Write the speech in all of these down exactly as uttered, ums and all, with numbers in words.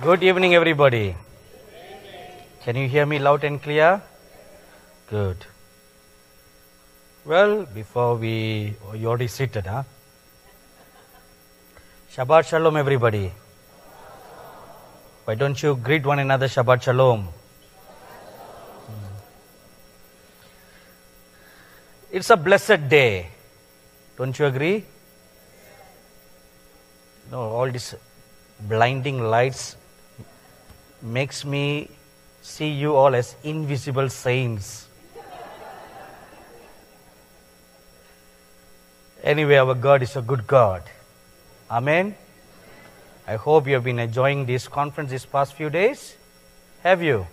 Good evening, everybody. Can you hear me loud and clear? Good. Well, before we... Oh, you already seated, huh? Shabbat Shalom, everybody. Why don't you greet one another Shabbat Shalom? It's a blessed day. Don't you agree? No, all these blinding lights makes me see you all as invisible saints. Anyway, our God is a good God. Amen. I hope you have been enjoying this conference these past few days. Have you?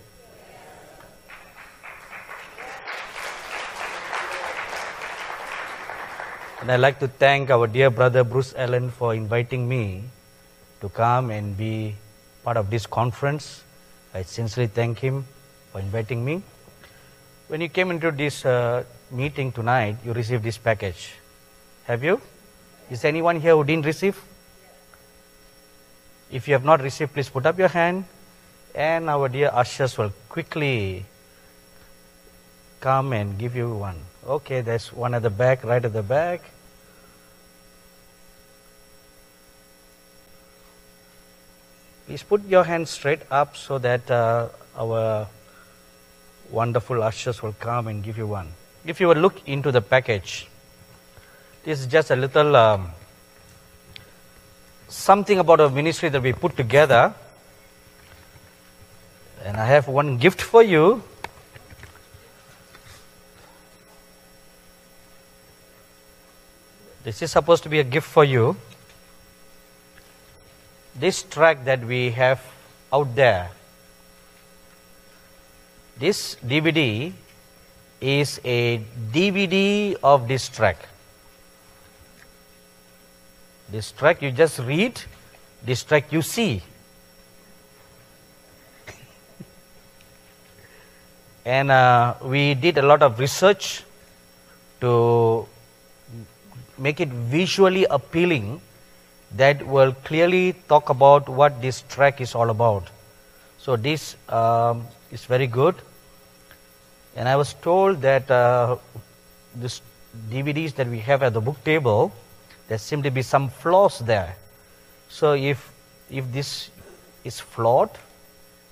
And I'd like to thank our dear brother Bruce Allen for inviting me to come and be part of this conference. I sincerely thank him for inviting me. When you came into this uh, meeting tonight, you received this package. Have you? Is there anyone here who didn't receive? If you have not received, please put up your hand. And our dear ushers will quickly come and give you one. Okay, there's one at the back, right at the back. Please put your hand straight up so that uh, our wonderful ushers will come and give you one. If you will look into the package, this is just a little um, something about a ministry that we put together. And I have one gift for you. This is supposed to be a gift for you. This track that we have out there, this D V D is a D V D of this track. This track you just read, this track you see. And uh, we did a lot of research to make it visually appealing that will clearly talk about what this track is all about. So this um, is very good. And I was told that uh, this D V Ds that we have at the book table, there seem to be some flaws there. So if, if this is flawed,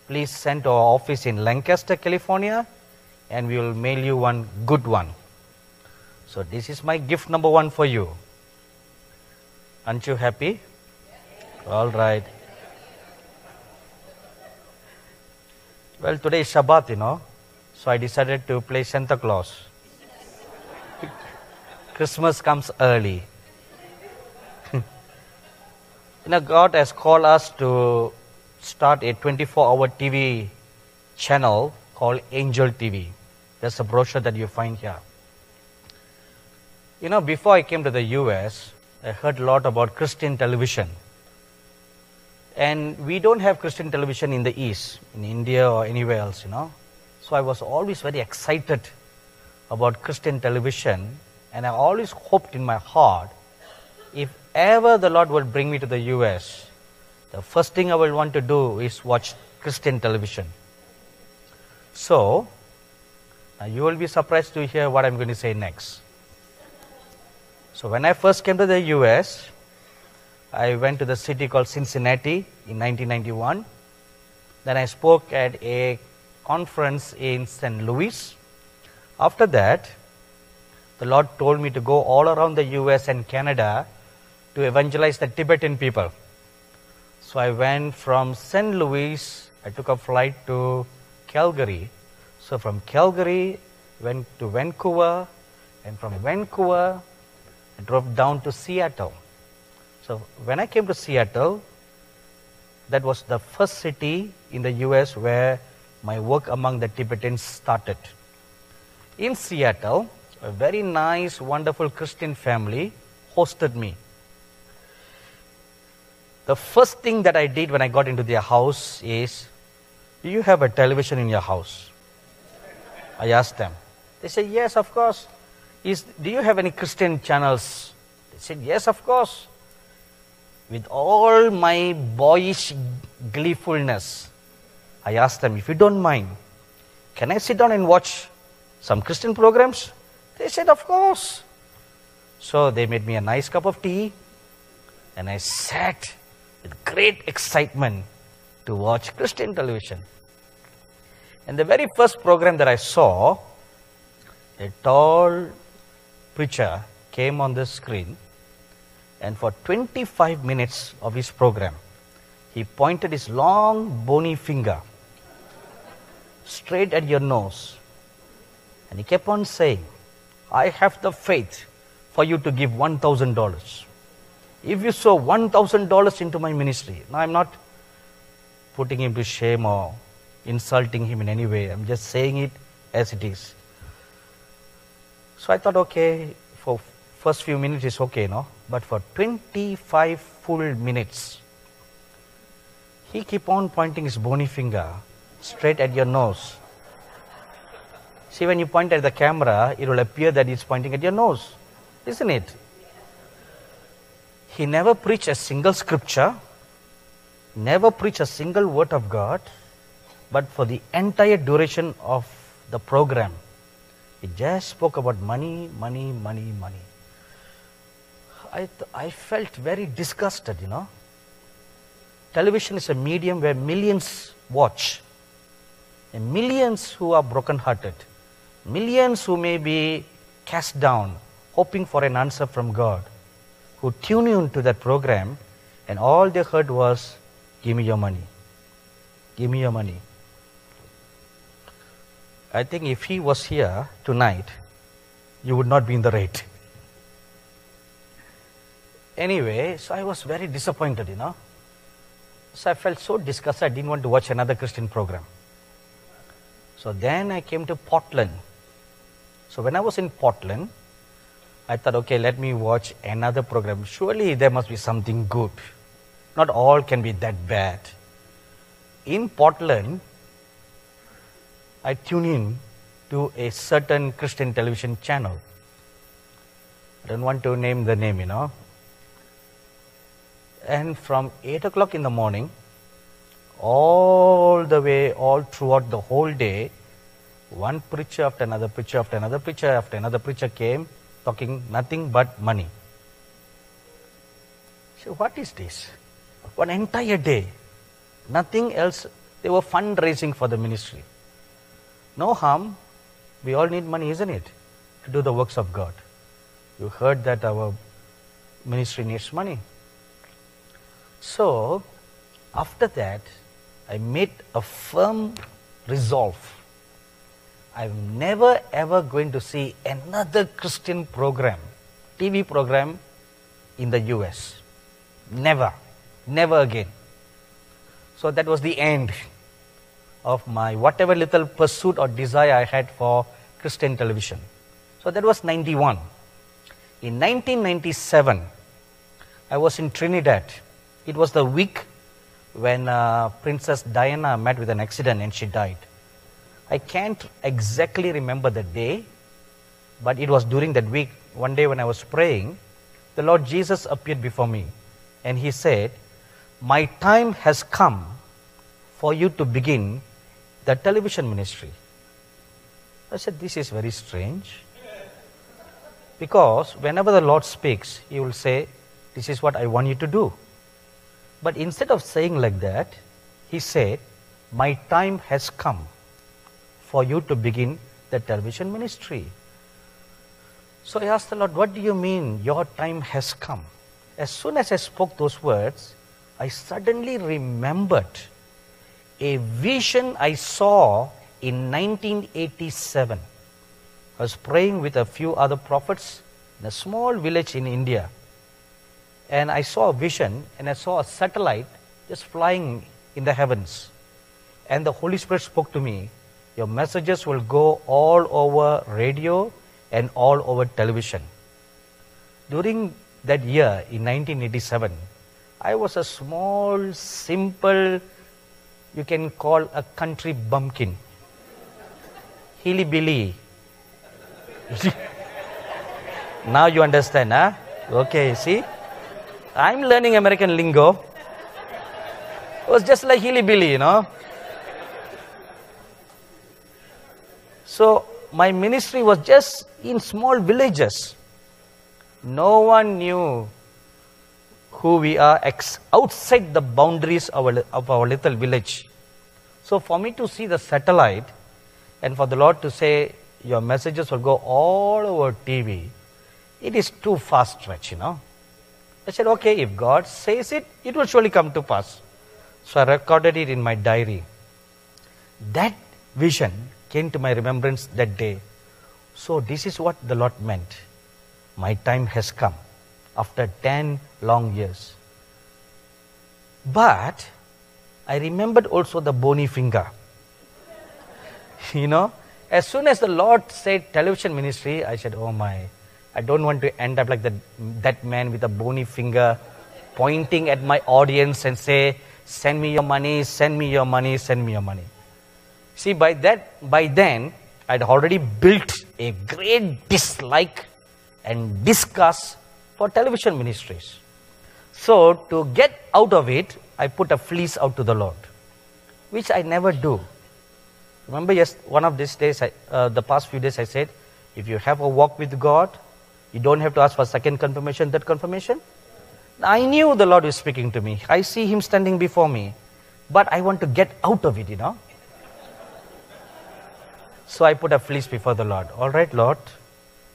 please send to our office in Lancaster, California, and we will mail you one good one. So this is my gift number one for you. Aren't you happy? All right. Well, today is Shabbat, you know, so I decided to play Santa Claus. Christmas comes early. You know, God has called us to start a twenty-four hour T V channel called Angel T V. That's a brochure that you find here. You know, before I came to the U S, I heard a lot about Christian television. And we don't have Christian television in the East, in India or anywhere else, you know. So I was always very excited about Christian television, and I always hoped in my heart, if ever the Lord will bring me to the U S, the first thing I will want to do is watch Christian television. So, now you will be surprised to hear what I'm going to say next. So when I first came to the U S, I went to the city called Cincinnati in nineteen ninety-one. Then I spoke at a conference in Saint Louis. After that, the Lord told me to go all around the U S and Canada to evangelize the Tibetan people. So I went from Saint Louis, I took a flight to Calgary. So from Calgary, went to Vancouver, and from Vancouver, I drove down to Seattle. So when I came to Seattle, that was the first city in the U S where my work among the Tibetans started. In Seattle, a very nice, wonderful Christian family hosted me. The first thing that I did when I got into their house is, do you have a television in your house? I asked them. They said, yes, of course. Is, do you have any Christian channels? They said, yes, of course. With all my boyish gleefulness. I asked them, if you don't mind, can I sit down and watch some Christian programs? They said, of course. So they made me a nice cup of tea, and I sat with great excitement to watch Christian television. And the very first program that I saw, a tall preacher came on the screen, and for twenty-five minutes of his program, he pointed his long, bony finger straight at your nose. And he kept on saying, I have the faith for you to give one thousand dollars. If you sow one thousand dollars into my ministry, now I'm not putting him to shame or insulting him in any way. I'm just saying it as it is. So I thought, okay, for first few minutes is okay, no? But for twenty-five full minutes, he keep on pointing his bony finger straight at your nose. See, when you point at the camera, it will appear that it's pointing at your nose, isn't it? He never preached a single scripture, never preached a single word of God, but for the entire duration of the program, he just spoke about money, money, money, money. I, I felt very disgusted, you know. Television is a medium where millions watch, and millions who are brokenhearted, millions who may be cast down, hoping for an answer from God, who tune into that program, and all they heard was, give me your money, give me your money. I think if he was here tonight, you would not be in the right. Anyway, so I was very disappointed, you know. So I felt so disgusted, I didn't want to watch another Christian program. So then I came to Portland. So when I was in Portland, I thought, okay, let me watch another program. Surely there must be something good. Not all can be that bad. In Portland, I tuned in to a certain Christian television channel. I don't want to name the name, you know. And from eight o'clock in the morning, all the way, all throughout the whole day, one preacher after another preacher after another preacher after another preacher came, talking nothing but money. So what is this? One entire day, nothing else. They were fundraising for the ministry. No harm. We all need money, isn't it? To do the works of God. You heard that our ministry needs money. So, after that, I made a firm resolve. I'm never ever going to see another Christian program, T V program in the U S. Never. Never again. So that was the end of my whatever little pursuit or desire I had for Christian television. So that was ninety-one. In nineteen ninety-seven, I was in Trinidad. It was the week when uh, Princess Diana met with an accident and she died. I can't exactly remember the day, but it was during that week. One day when I was praying, the Lord Jesus appeared before me and he said, my time has come for you to begin the television ministry. I said, this is very strange. Because whenever the Lord speaks, he will say, this is what I want you to do. But instead of saying like that, he said, my time has come for you to begin the television ministry. So I asked the Lord, what do you mean your time has come? As soon as I spoke those words, I suddenly remembered a vision I saw in nineteen eighty-seven. I was praying with a few other prophets in a small village in India. And I saw a vision, and I saw a satellite just flying in the heavens. And the Holy Spirit spoke to me, your messages will go all over radio and all over television. During that year, in nineteen eighty-seven, I was a small, simple, you can call a country bumpkin. Hilly-billy. Now you understand, huh? Okay, see? I'm learning American lingo. It was just like hilly-billy, you know. So my ministry was just in small villages. No one knew who we are ex outside the boundaries of our, of our little village. So for me to see the satellite and for the Lord to say, your messages will go all over T V, it is too fast stretch, you know. I said, okay, if God says it, it will surely come to pass. So I recorded it in my diary. That vision came to my remembrance that day. So this is what the Lord meant. My time has come after ten long years. But I remembered also the bony finger. You know, as soon as the Lord said television ministry, I said, oh my, I don't want to end up like that, that man with a bony finger pointing at my audience and say, send me your money, send me your money, send me your money. See, by that, by then, I'd already built a great dislike and disgust for television ministries. So, to get out of it, I put a fleece out to the Lord, which I never do. Remember, yes, one of these days, I, uh, the past few days, I said, if you have a walk with God, you don't have to ask for second confirmation, that confirmation. I knew the Lord was speaking to me. I see Him standing before me, but I want to get out of it, you know. So I put a fleece before the Lord. All right, Lord,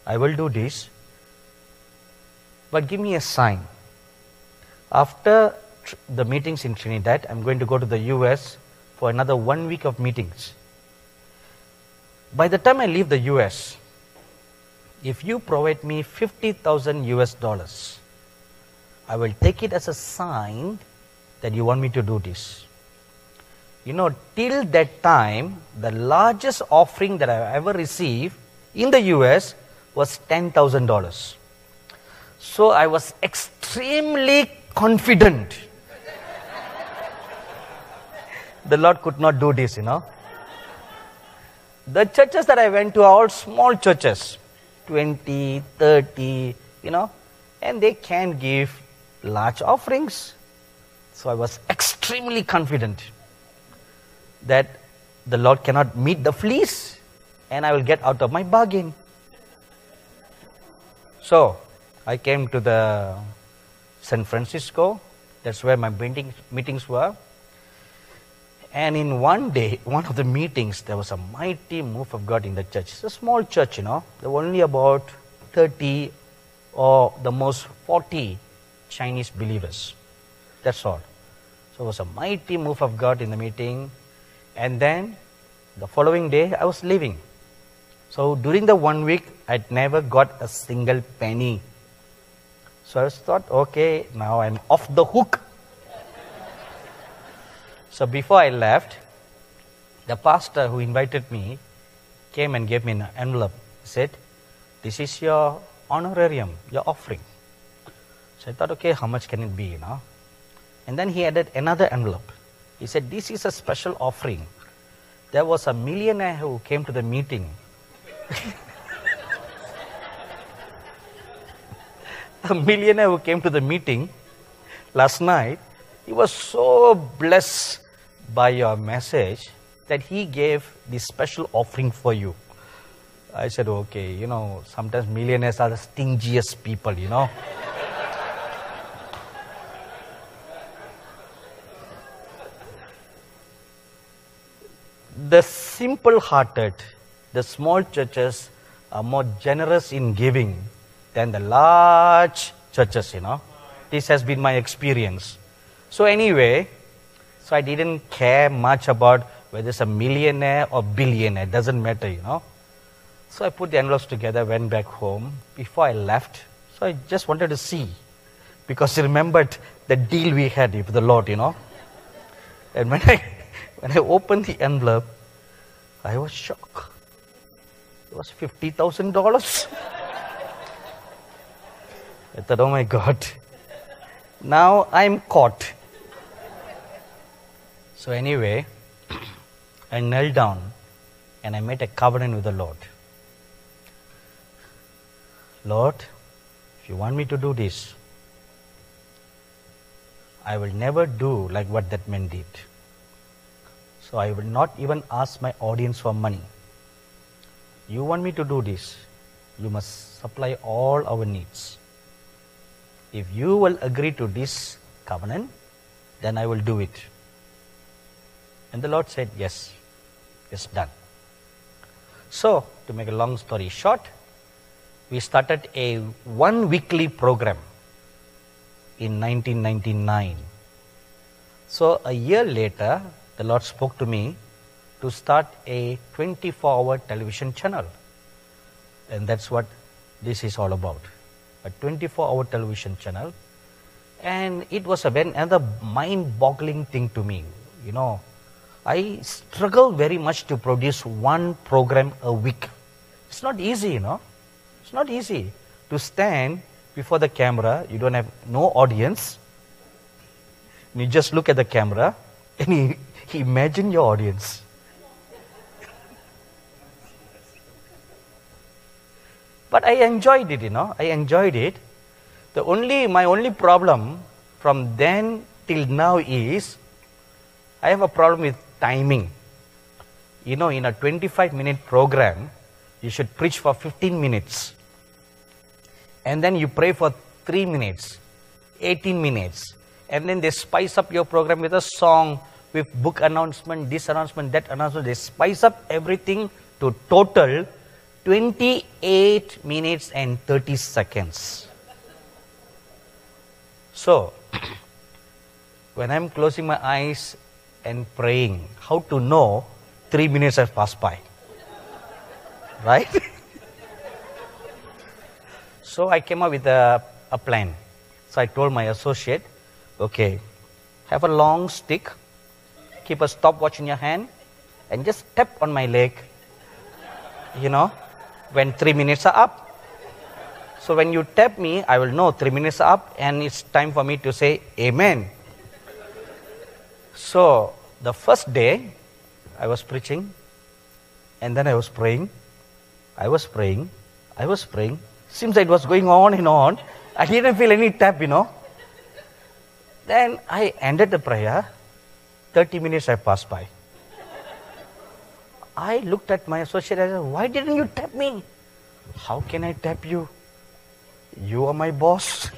I will do this, but give me a sign. After tr the meetings in Trinidad, I'm going to go to the U S for another one week of meetings. By the time I leave the U S, if you provide me fifty thousand U S dollars, I will take it as a sign that you want me to do this. You know, till that time, the largest offering that I ever received in the U S was ten thousand dollars. So I was extremely confident. The Lord could not do this, you know. The churches that I went to are all small churches, twenty, thirty, you know, and they can give large offerings. So I was extremely confident that the Lord cannot meet the fleece and I will get out of my bargain. So I came to the San Francisco. That's where my meeting, meetings were. And in one day, one of the meetings, there was a mighty move of God in the church. It's a small church, you know. There were only about thirty or the most forty Chinese believers. That's all. So it was a mighty move of God in the meeting. And then the following day, I was leaving. So during the one week, I'd never got a single penny. So I just thought, okay, now I'm off the hook. So before I left, the pastor who invited me came and gave me an envelope. He said, this is your honorarium, your offering. So I thought, okay, how much can it be, you know? And then he added another envelope. He said, this is a special offering. There was a millionaire who came to the meeting. A millionaire who came to the meeting last night, he was so blessed by your message that he gave this special offering for you. I said, okay, you know, sometimes millionaires are the stingiest people, you know. The simple-hearted, the small churches are more generous in giving than the large churches, you know. This has been my experience. So anyway, so I didn't care much about whether it's a millionaire or billionaire. It doesn't matter, you know. So I put the envelopes together, went back home. Before I left, so I just wanted to see, because I remembered the deal we had with the Lord, you know. And when I, when I opened the envelope, I was shocked. It was fifty thousand dollars. I thought, oh my God, now I'm caught. So anyway, I knelt down and I made a covenant with the Lord. Lord, if you want me to do this, I will never do like what that man did. So I will not even ask my audience for money. You want me to do this, you must supply all our needs. If you will agree to this covenant, then I will do it. And the Lord said, yes, it's done. So, to make a long story short, we started a one weekly program in nineteen ninety-nine. So, a year later, the Lord spoke to me to start a twenty-four hour television channel. And that's what this is all about, a twenty-four hour television channel. And it was another mind-boggling thing to me. You know, I struggled very much to produce one program a week. It's not easy, you know. It's not easy to stand before the camera. You don't have no audience. You just look at the camera and you imagine your audience. But I enjoyed it, you know. I enjoyed it. The only, my only problem from then till now is I have a problem with timing. You know, in a twenty-five minute program, you should preach for fifteen minutes. And then you pray for three minutes, eighteen minutes. And then they spice up your program with a song, with book announcement, this announcement, that announcement. They spice up everything to total twenty-eight minutes and thirty seconds. So, when I'm closing my eyes and praying, how to know three minutes have passed by? Right? So I came up with a, a plan. So I told my associate, okay, have a long stick, keep a stopwatch in your hand, and just tap on my leg, you know, when three minutes are up. So when you tap me, I will know three minutes are up and it's time for me to say amen. So the first day I was preaching and then I was praying. I was praying. I was praying. Seems like it was going on and on. I didn't feel any tap, you know. Then I ended the prayer. thirty minutes I passed by. I looked at my associate and I said, why didn't you tap me? How can I tap you? You are my boss.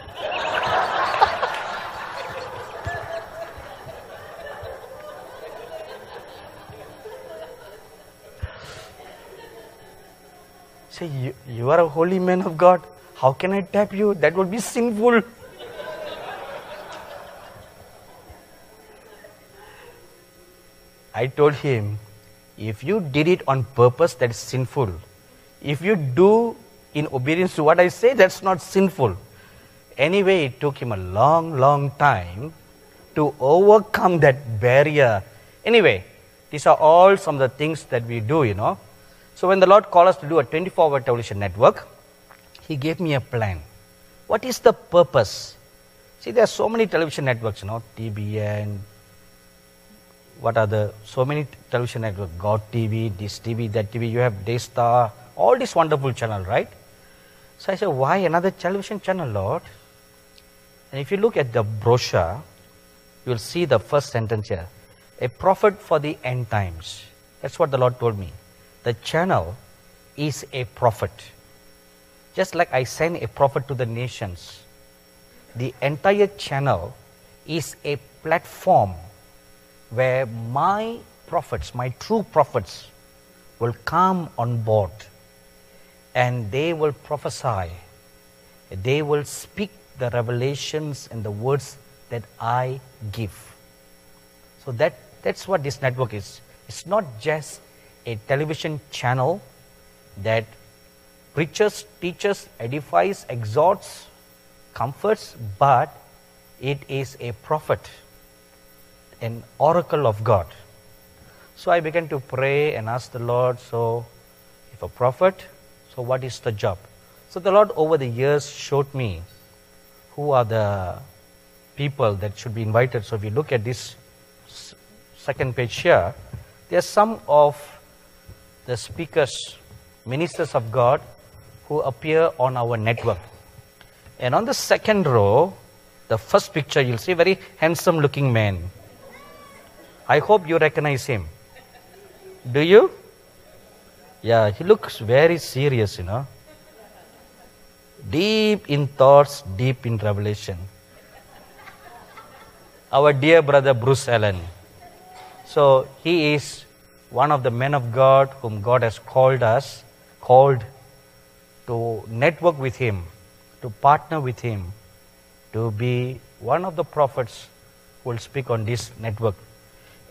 Say, you, you are a holy man of God. How can I tap you? That would be sinful. I told him, if you did it on purpose, that's sinful. If you do in obedience to what I say, that's not sinful. Anyway, it took him a long, long time to overcome that barrier. Anyway, these are all some of the things that we do, you know. So when the Lord called us to do a twenty-four hour television network, He gave me a plan. What is the purpose? See, there are so many television networks, you know, T B N, what are the, so many television networks, God T V, Dish T V, that T V, you have Day Star, all this wonderful channel, right? So I said, why another television channel, Lord? And if you look at the brochure, you'll see the first sentence here, a prophet for the end times. That's what the Lord told me. The channel is a prophet. Just like I send a prophet to the nations, the entire channel is a platform where my prophets, my true prophets, will come on board and they will prophesy. They will speak the revelations and the words that I give. So that, that's what this network is. It's not just a television channel that preaches, teaches, edifies, exhorts, comforts, but it is a prophet, an oracle of God. So I began to pray and ask the Lord, so if a prophet, so what is the job? So the Lord over the years showed me who are the people that should be invited. So if you look at this second page here, there are some of the speakers, ministers of God, who appear on our network. And on the second row, the first picture you'll see a very handsome looking man. I hope you recognize him. Do you? Yeah, he looks very serious, you know. Deep in thoughts, deep in revelation. Our dear brother Bruce Allen. So he is one of the men of God whom God has called us, called to network with him, to partner with him, to be one of the prophets who will speak on this network.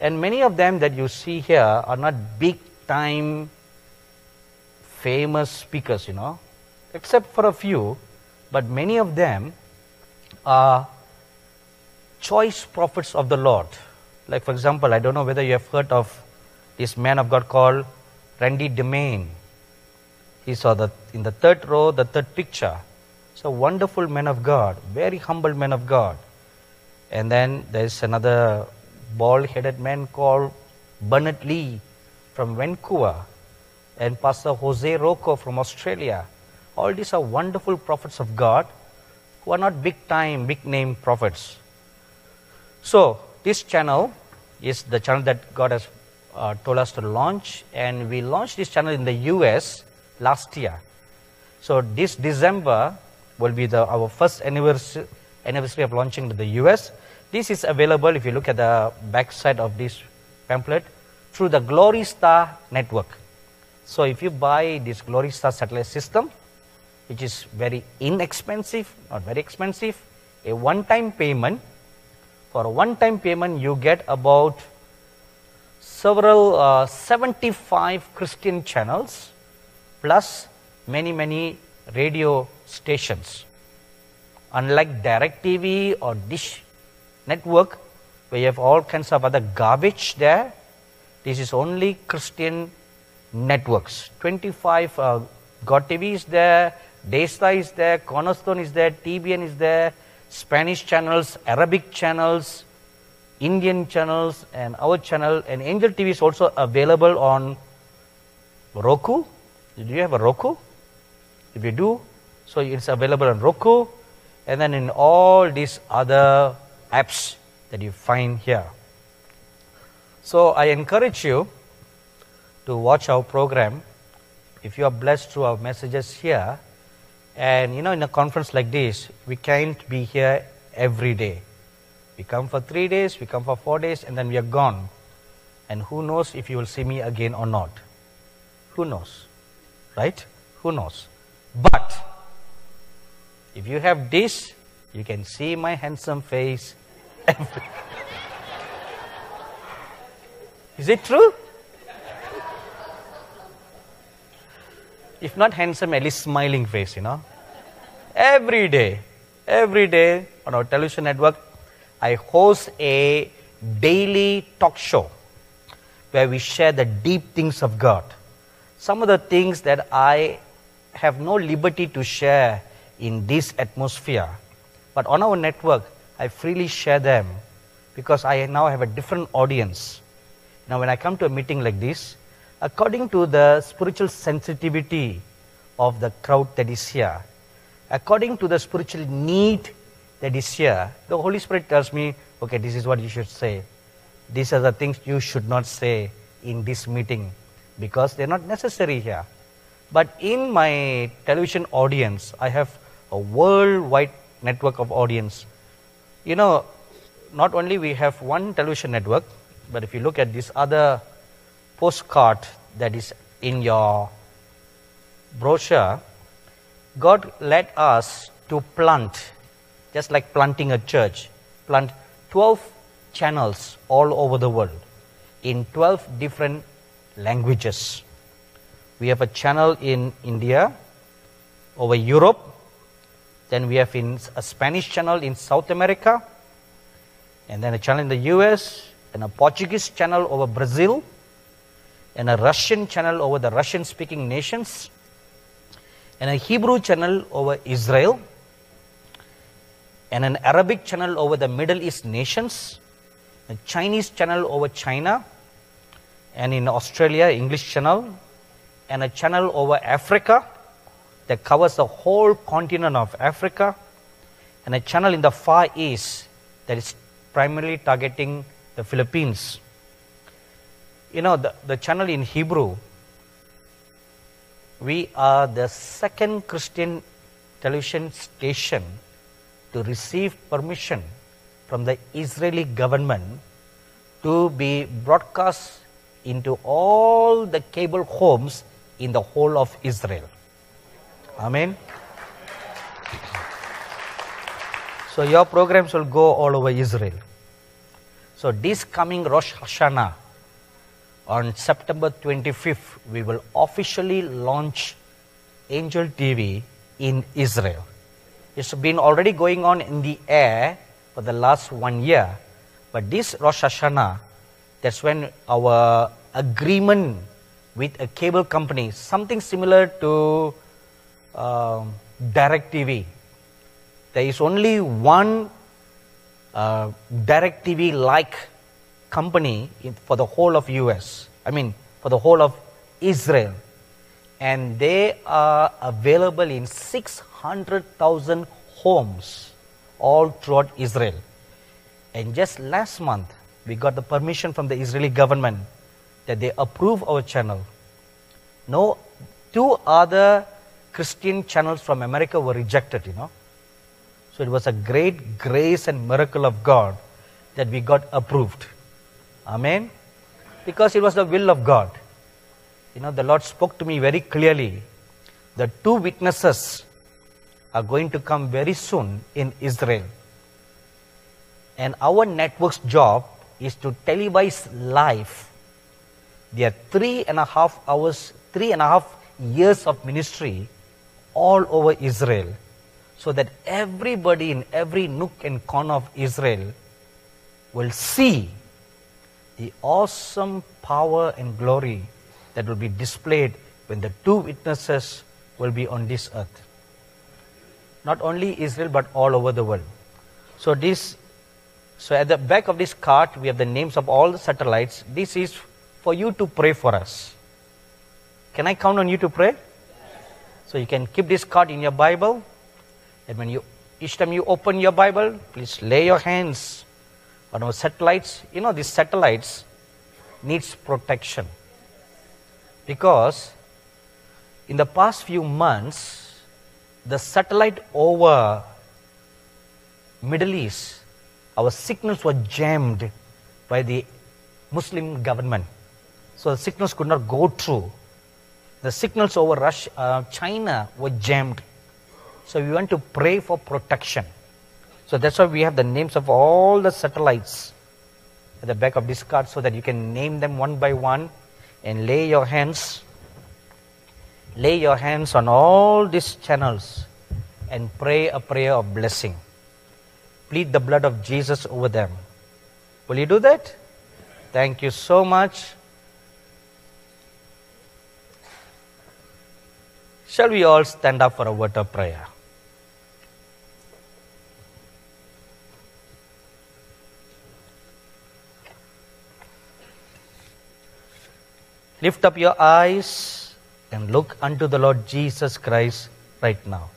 And many of them that you see here are not big time famous speakers, you know, except for a few, but many of them are choice prophets of the Lord. Like, for example, I don't know whether you have heard of this man of God called Randy Demain. He saw that in the third row, the third picture. It's a wonderful man of God, very humble man of God. And then there's another bald-headed man called Bernard Lee from Vancouver, and Pastor Jose Rocco from Australia. All these are wonderful prophets of God who are not big-time, big-name prophets. So this channel is the channel that God has uh, told us to launch, and we launched this channel in the U S last year. So this December will be the, our first anniversary, anniversary of launching to the U S. This is available, if you look at the back side of this pamphlet, through the Glory Star network. So if you buy this Glory Star satellite system, which is very inexpensive, not very expensive, a one-time payment. For a one-time payment, you get about several, uh, seventy-five Christian channels, plus many, many radio stations. Unlike DirecTV or Dish network, where you have all kinds of other garbage there, this is only Christian networks. twenty-five uh, God T V is there, Dish is there, Cornerstone is there, T B N is there, Spanish channels, Arabic channels, Indian channels, and our channel. And Angel T V is also available on Roku. Do you have a Roku? If you do, so it's available on Roku, and then in all these other apps that you find here. So I encourage you to watch our program if you are blessed through our messages here. And you know, in a conference like this, we can't be here every day. We come for three days, we come for four days, and then we are gone. And who knows if you will see me again or not. Who knows, right? Who knows? But if you have this, you can see my handsome face. Is it true? If not handsome, at least smiling face, you know. Every day, every day on our television network, I host a daily talk show where we share the deep things of God. Some of the things that I have no liberty to share in this atmosphere, but on our network, I freely share them because I now have a different audience. Now, when I come to a meeting like this, according to the spiritual sensitivity of the crowd that is here, according to the spiritual need that is here, the Holy Spirit tells me, okay, this is what you should say. These are the things you should not say in this meeting because they're not necessary here. But in my television audience, I have a worldwide network of audience. You know, not only we have one television network, but if you look at this other postcard that is in your brochure, God led us to plant, just like planting a church, plant twelve channels all over the world in twelve different languages. We have a channel in India, over Europe, then we have in a Spanish channel in South America, and then a channel in the U S, and a Portuguese channel over Brazil, and a Russian channel over the Russian-speaking nations, and a Hebrew channel over Israel, and an Arabic channel over the Middle East nations, a Chinese channel over China, and in Australia, English channel, and a channel over Africa that covers the whole continent of Africa, and a channel in the Far East that is primarily targeting the Philippines. You know, the, the channel in Hebrew, we are the second Christian television station to receive permission from the Israeli government to be broadcast into all the cable homes in the whole of Israel. Amen. So your programs will go all over Israel. So this coming Rosh Hashanah, on September twenty-fifth, we will officially launch Angel T V in Israel. It's been already going on in the air for the last one year. But this Rosh Hashanah, that's when our agreement with a cable company, something similar to uh, DirecTV. There is only one uh, DirecTV-like company in, for the whole of U S, I mean, for the whole of Israel. And they are available in six hundred thousand homes all throughout Israel. And just last month, we got the permission from the Israeli government that they approve our channel. No, two other Christian channels from America were rejected, you know. So it was a great grace and miracle of God that we got approved. Amen? Because it was the will of God. You know, the Lord spoke to me very clearly. The two witnesses are going to come very soon in Israel. And our network's job is to televise live. There are three and a half hours, three and a half years of ministry all over Israel, so that everybody in every nook and corner of Israel will see the awesome power and glory that will be displayed when the two witnesses will be on this earth. Not only Israel, but all over the world. So this So at the back of this card, we have the names of all the satellites. This is for you to pray for us. Can I count on you to pray? Yes. So you can keep this card in your Bible. And when you, each time you open your Bible, please lay your hands on our satellites. You know, these satellites needs protection. Because in the past few months, the satellite over Middle East, our signals were jammed by the Muslim government. So the signals could not go through. The signals over Russia, uh, China were jammed. So we want to pray for protection. So that's why we have the names of all the satellites at the back of this card, so that you can name them one by one and lay your hands. Lay your hands on all these channels and pray a prayer of blessing. Plead the blood of Jesus over them. Will you do that? Thank you so much. Shall we all stand up for a word of prayer? Lift up your eyes and look unto the Lord Jesus Christ right now.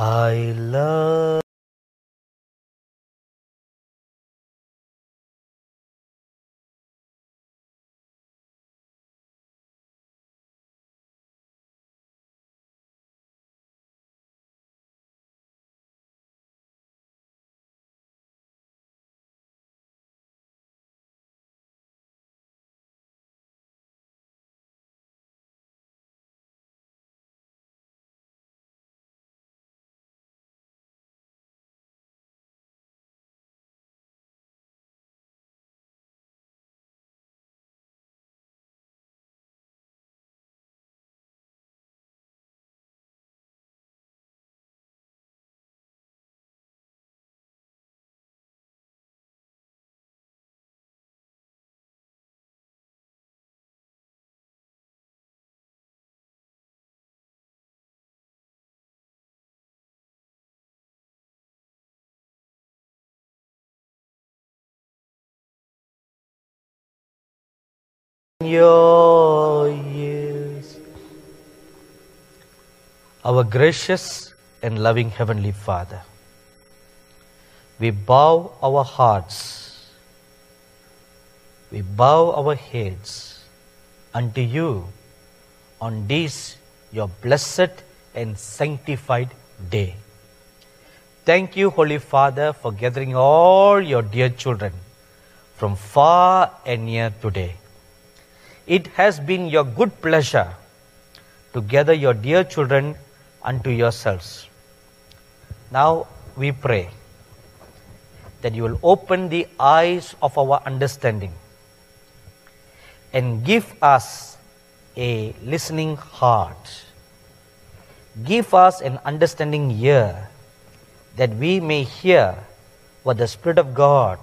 I love your years. Our gracious and loving Heavenly Father, we bow our hearts, we bow our heads unto you on this your blessed and sanctified day. Thank you, Holy Father, for gathering all your dear children from far and near today. It has been your good pleasure to gather your dear children unto yourselves. Now we pray that you will open the eyes of our understanding and give us a listening heart. Give us an understanding ear that we may hear what the Spirit of God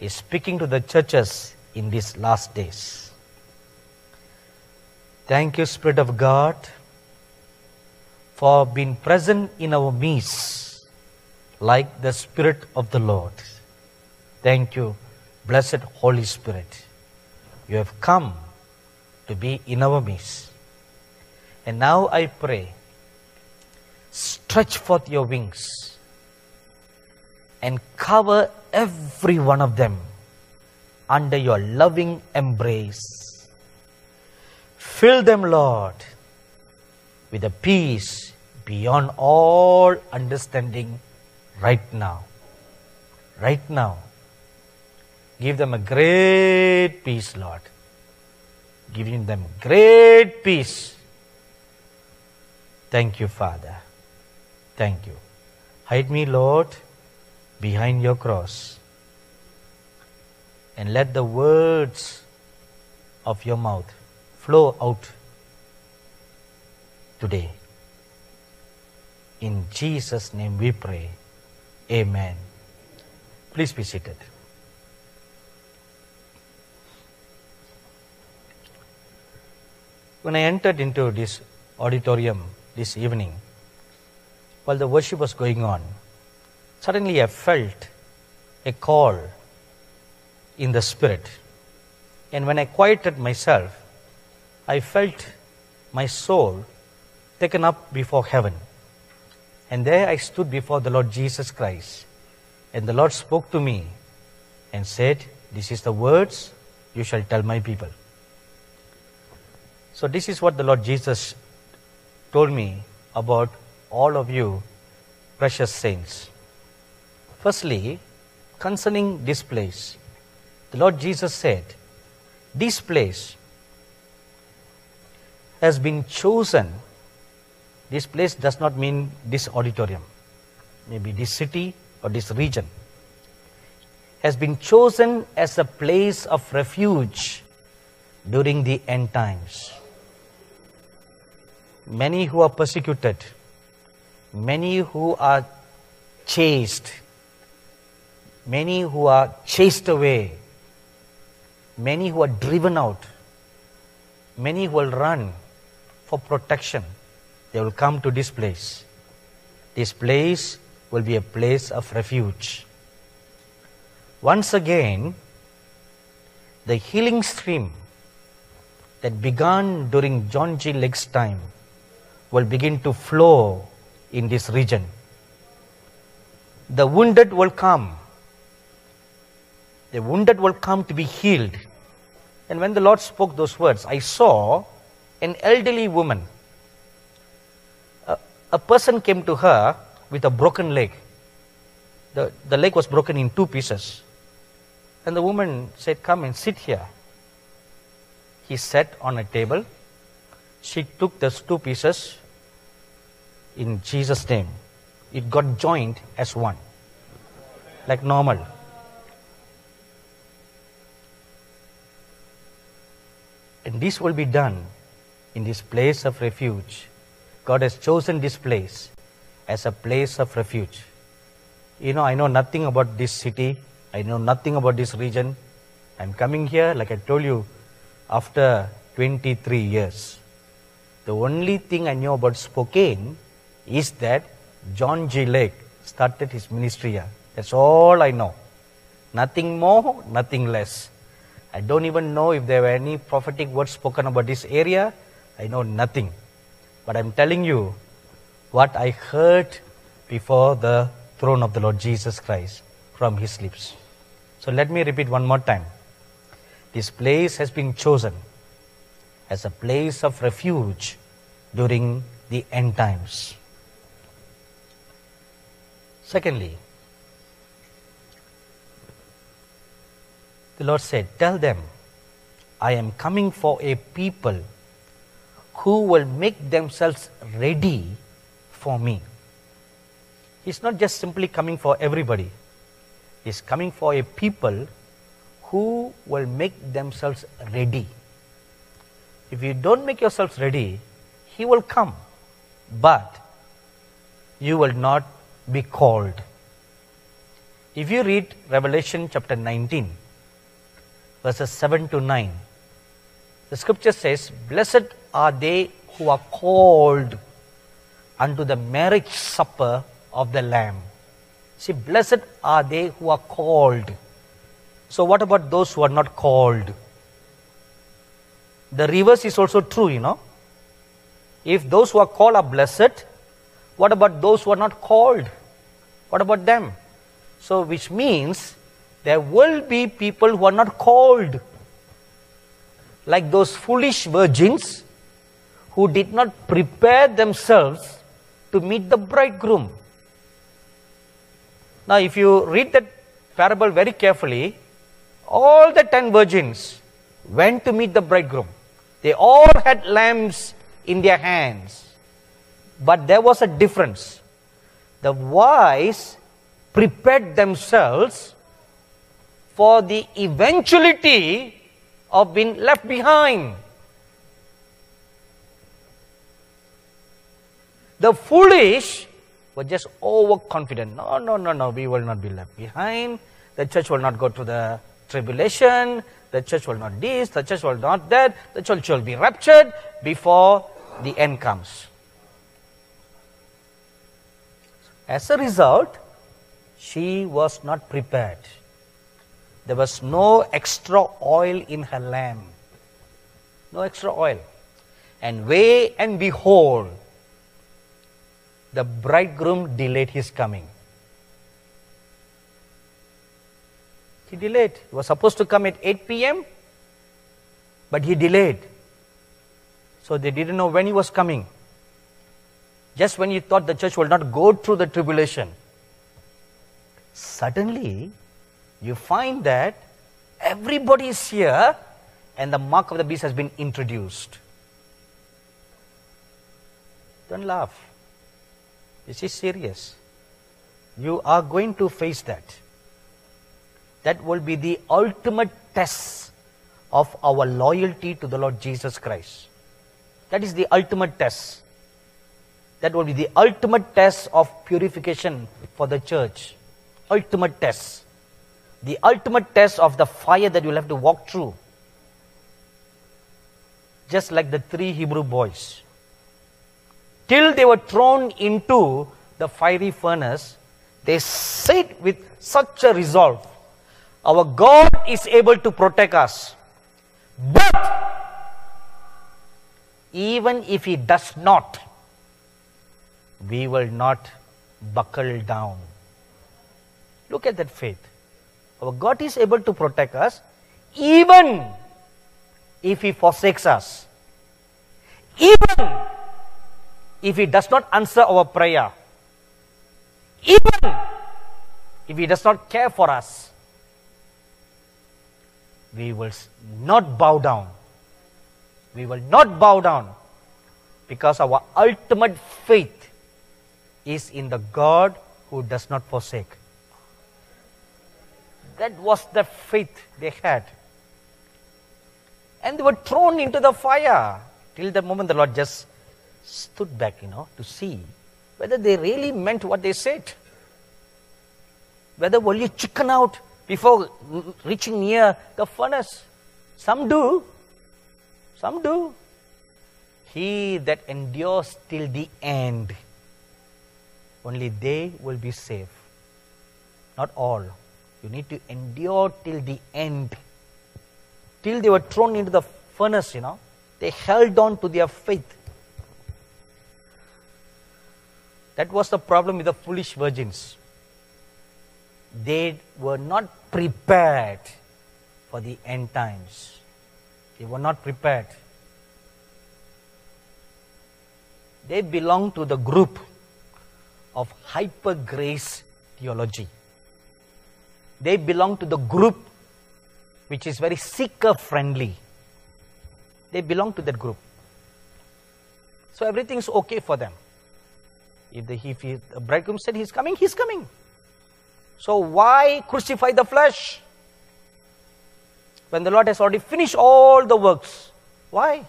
is speaking to the churches in these last days. Thank you, Spirit of God, for being present in our midst like the Spirit of the Lord. Thank you, blessed Holy Spirit. You have come to be in our midst. And now I pray, stretch forth your wings and cover every one of them under your loving embrace. Fill them, Lord, with a peace beyond all understanding right now. Right now. Give them a great peace, Lord. Giving them great peace. Thank you, Father. Thank you. Hide me, Lord, behind your cross. And let the words of your mouth flow out today. In Jesus' name we pray. Amen. Please be seated. When I entered into this auditorium this evening, while the worship was going on, suddenly I felt a call in the spirit. And when I quieted myself, I felt my soul taken up before heaven. And there I stood before the Lord Jesus Christ. And the Lord spoke to me and said, "This is the words you shall tell my people." So this is what the Lord Jesus told me about all of you, precious saints. Firstly, concerning this place, the Lord Jesus said, "This place has been chosen." This place does not mean this auditorium, maybe this city or this region. Has been chosen as a place of refuge during the end times. Many who are persecuted, many who are chased, many who are chased away, many who are driven out, many who will run for protection, they will come to this place. This place will be a place of refuge. Once again, the healing stream that began during John G. Lake's time will begin to flow in this region. The wounded will come. The wounded will come to be healed. And when the Lord spoke those words, I saw an elderly woman. A, a person came to her with a broken leg. The, the leg was broken in two pieces. And the woman said, "Come and sit here." He sat on a table. She took those two pieces in Jesus' name. It got joined as one, like normal. And this will be done in this place of refuge. God has chosen this place as a place of refuge. You know, I know nothing about this city. I know nothing about this region. I'm coming here, like I told you, after twenty-three years. The only thing I know about Spokane is that John G. Lake started his ministry here. That's all I know. Nothing more, nothing less. I don't even know if there were any prophetic words spoken about this area. I know nothing. But I'm telling you what I heard before the throne of the Lord Jesus Christ from his lips. So let me repeat one more time. This place has been chosen as a place of refuge during the end times. Secondly, the Lord said, tell them, I am coming for a people who will make themselves ready for me. He's not just simply coming for everybody. He's coming for a people who will make themselves ready. If you don't make yourselves ready, he will come, but you will not be called. If you read Revelation chapter nineteen, verses seven to nine, the scripture says, blessed are they who are called unto the marriage supper of the Lamb. See, blessed are they who are called. So what about those who are not called? The reverse is also true, you know. If those who are called are blessed, what about those who are not called? What about them? So which means there will be people who are not called. Like those foolish virgins who did not prepare themselves to meet the bridegroom. Now if you read that parable very carefully, all the ten virgins went to meet the bridegroom. They all had lamps in their hands. But there was a difference. The wise prepared themselves for the eventuality of being left behind. The foolish were just overconfident. No, no, no, no, we will not be left behind. The church will not go to the tribulation. The church will not this, the church will not that. The church will be raptured before the end comes. As a result, she was not prepared. There was no extra oil in her lamp. No extra oil. And wait and behold, the bridegroom delayed his coming. He delayed. He was supposed to come at eight p m, but he delayed. So they didn't know when he was coming. Just when you thought the church will not go through the tribulation, suddenly you find that everybody is here and the mark of the beast has been introduced. Don't laugh. This is serious. You are going to face that. That will be the ultimate test of our loyalty to the Lord Jesus Christ. That is the ultimate test. That will be the ultimate test of purification for the church. Ultimate test. The ultimate test of the fire that you'll have to walk through. Just like the three Hebrew boys. Till they were thrown into the fiery furnace, they said with such a resolve, our God is able to protect us. But even if he does not, we will not buckle down. Look at that faith. Our God is able to protect us even if he forsakes us. Even if he does not answer our prayer. Even if he does not care for us. We will not bow down. We will not bow down because our ultimate faith is in the God who does not forsake. That was the faith they had. And they were thrown into the fire. Till the moment the Lord just stood back, you know, to see whether they really meant what they said. Whether will you chicken out before reaching near the furnace. Some do. Some do. He that endures till the end, only they will be safe. Not all. You need to endure till the end. till they were thrown into the furnace, you know, they held on to their faith. That was the problem with the foolish virgins. They were not prepared for the end times. They were not prepared. They belong to the group of hyper-grace theology. They belong to the group which is very seeker-friendly. They belong to that group. So everything's okay for them. If the, if he, the bridegroom said he's coming, he's coming. So why crucify the flesh? When the Lord has already finished all the works, why?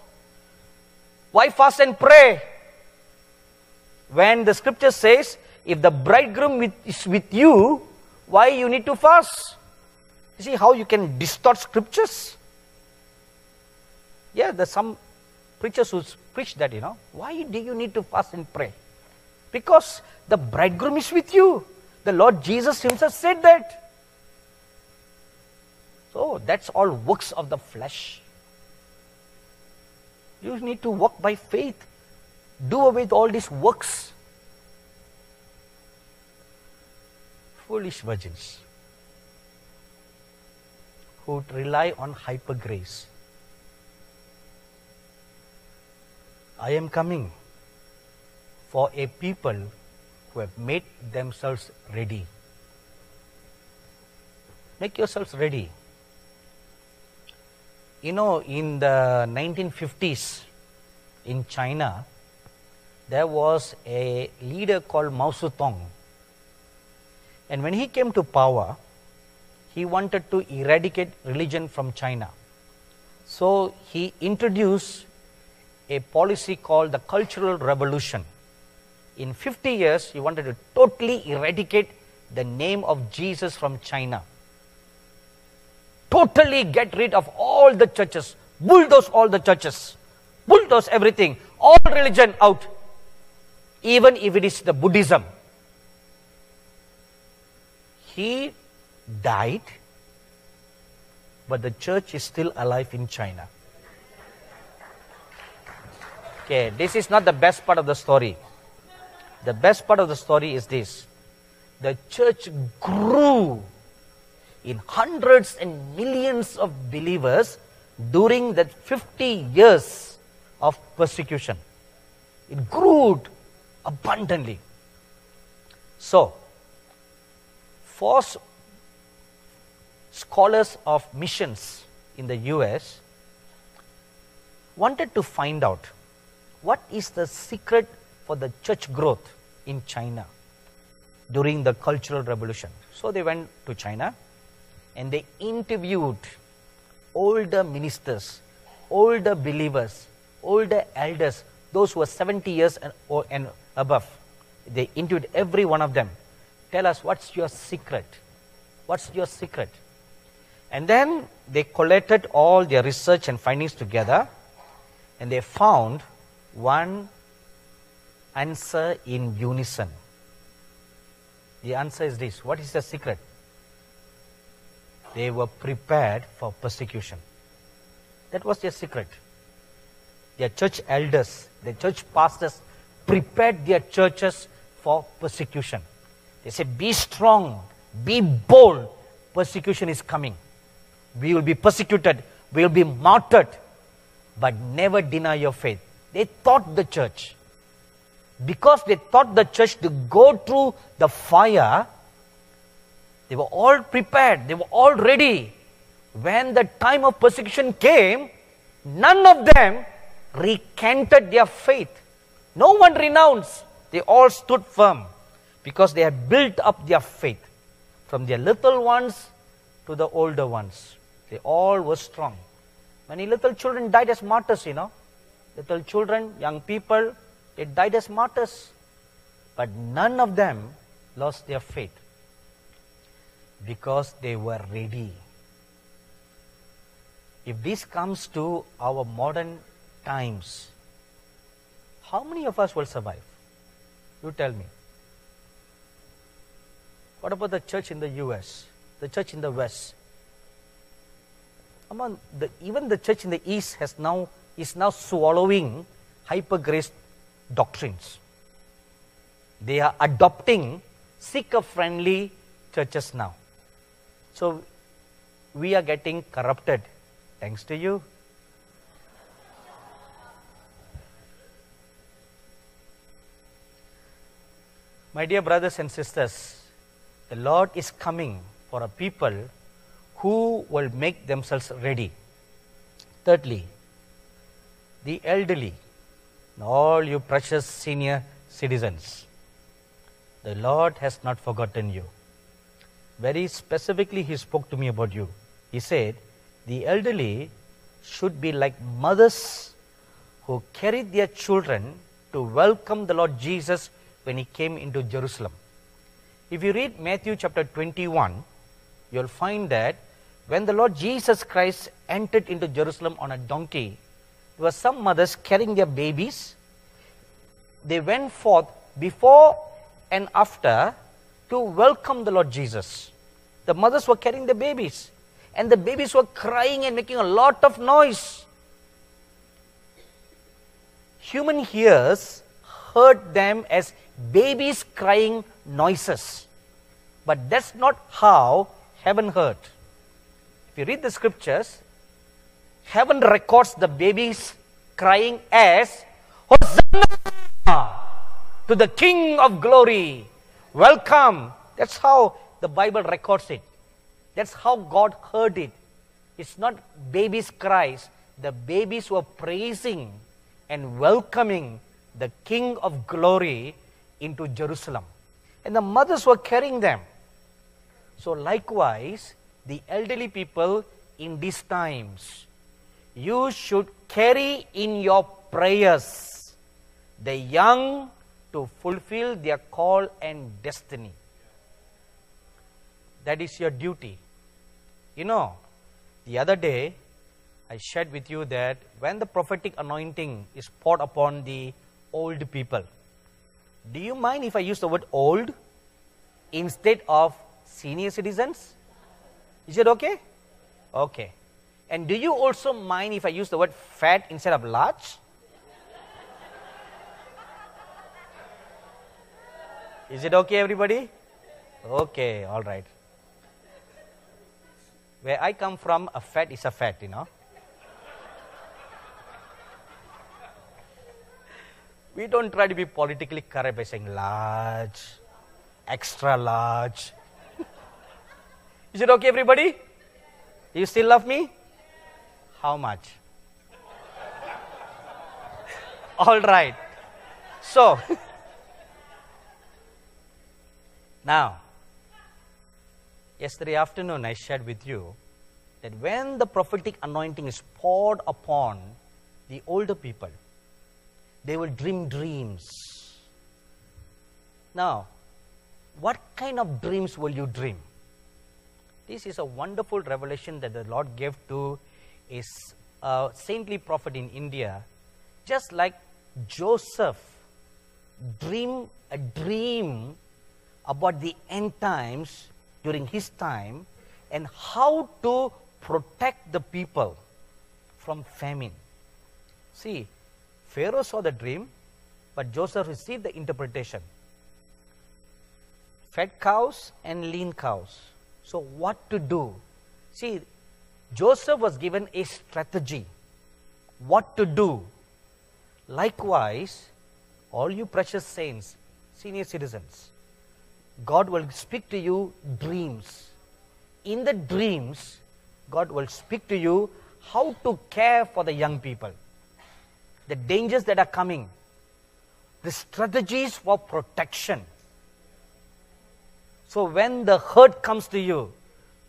Why fast and pray? When the scripture says, if the bridegroom with, is with you, why you need to fast? You see how you can distort scriptures? Yeah, there's some preachers who preach that, you know. Why do you need to fast and pray? Because the bridegroom is with you. The Lord Jesus himself said that. So that's all works of the flesh. You need to walk by faith. Do away with all these works. Foolish virgins who rely on hyper grace. I am coming for a people who have made themselves ready. Make yourselves ready. You know, in the nineteen fifties in China, there was a leader called Mao Zedong. And when he came to power, he wanted to eradicate religion from China. So he introduced a policy called the Cultural Revolution. In fifty years, he wanted to totally eradicate the name of Jesus from China. Totally get rid of all the churches. Bulldoze all the churches. Bulldoze everything. All religion out. Even if it is the Buddhism. He died, but the church is still alive in China. Okay, this is not the best part of the story. The best part of the story is this. The church grew in hundreds and millions of believers during that fifty years of persecution. It grew abundantly. So, force scholars of missions in the U S wanted to find out what is the secret for the church growth in China during the Cultural Revolution. So they went to China and they interviewed older ministers, older believers, older elders, those who were seventy years and, or, and above. They interviewed every one of them. Tell us, what's your secret? What's your secret? And then they collated all their research and findings together, and they found one answer in unison. The answer is this. What is the secret? They were prepared for persecution. That was their secret. Their church elders, their church pastors prepared their churches for persecution. They said, be strong, be bold, persecution is coming. We will be persecuted, we will be martyred, but never deny your faith. They taught the church. Because they taught the church to go through the fire, they were all prepared, they were all ready. When the time of persecution came, none of them recanted their faith. No one renounced, they all stood firm. Because they had built up their faith. From their little ones to the older ones. They all were strong. Many little children died as martyrs, you know. Little children, young people, they died as martyrs. But none of them lost their faith. Because they were ready. If this comes to our modern times, how many of us will survive? You tell me. What about the church in the U S, the church in the West? among the, even the church in the East has now is now swallowing hyper-grace doctrines. They are adopting seeker-friendly churches now. So we are getting corrupted, thanks to you. My dear brothers and sisters, the Lord is coming for a people who will make themselves ready. Thirdly, the elderly, and all you precious senior citizens, the Lord has not forgotten you. Very specifically, He spoke to me about you. He said, the elderly should be like mothers who carried their children to welcome the Lord Jesus when He came into Jerusalem. If you read Matthew chapter twenty-one, you'll find that when the Lord Jesus Christ entered into Jerusalem on a donkey, there were some mothers carrying their babies. They went forth before and after to welcome the Lord Jesus. The mothers were carrying the babies, and the babies were crying and making a lot of noise. Human ears heard them as babies crying noises, but that's not how heaven heard. If you read the scriptures, heaven records the babies crying as Hosanna to the King of Glory. Welcome. That's how the Bible records it. That's how God heard it. It's not babies' cries. The babies were praising and welcoming the King of Glory into Jerusalem. And the mothers were carrying them. So likewise, the elderly people in these times, you should carry in your prayers the young to fulfill their call and destiny. That is your duty. You know, the other day, I shared with you that when the prophetic anointing is poured upon the old people, do you mind if I use the word old instead of senior citizens? Is it okay? Okay. And do you also mind if I use the word fat instead of large? Is it okay, everybody? Okay, all right. Where I come from, a fat is a fat, you know. We don't try to be politically correct by saying large, extra large. Is it okay, everybody? Do you still love me? How much? All right. So... now, yesterday afternoon I shared with you that when the prophetic anointing is poured upon the older people, they will dream dreams. Now, what kind of dreams will you dream? This is a wonderful revelation that the Lord gave to a saintly prophet in India. Just like Joseph dreamed a dream about the end times during his time and how to protect the people from famine. See, Pharaoh saw the dream, but Joseph received the interpretation. Fat cows and lean cows. So what to do? See, Joseph was given a strategy. What to do? Likewise, all you precious saints, senior citizens, God will speak to you dreams. In the dreams, God will speak to you how to care for the young people, the dangers that are coming, the strategies for protection. So when the herd comes to you,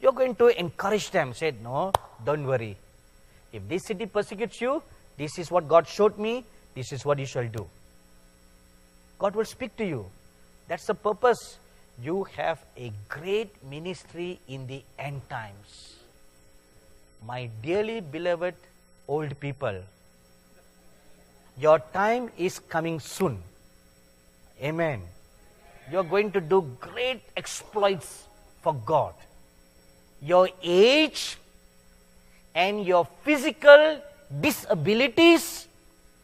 you're going to encourage them. Say, no, don't worry. If this city persecutes you, this is what God showed me, this is what you shall do. God will speak to you. That's the purpose. You have a great ministry in the end times. My dearly beloved old people, your time is coming soon. Amen. You are going to do great exploits for God. Your age and your physical disabilities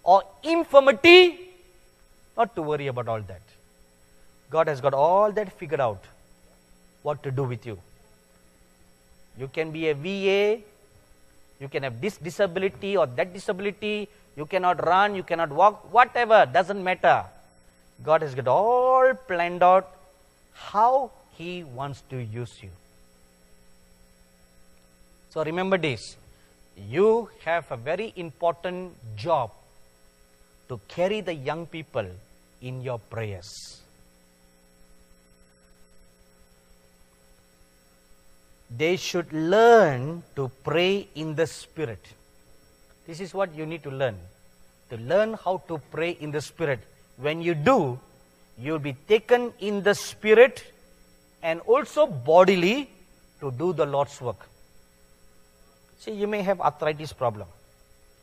or infirmity, not to worry about all that. God has got all that figured out, what to do with you. You can be a V A, you can have this disability or that disability, you cannot run, you cannot walk, whatever, doesn't matter. God has got all planned out how He wants to use you. So remember this, you have a very important job to carry the young people in your prayers. They should learn to pray in the Spirit. This is what you need to learn, to learn how to pray in the Spirit. When you do, you'll be taken in the Spirit and also bodily to do the Lord's work. See, you may have arthritis problem.